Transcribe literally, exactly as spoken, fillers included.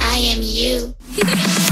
I am you.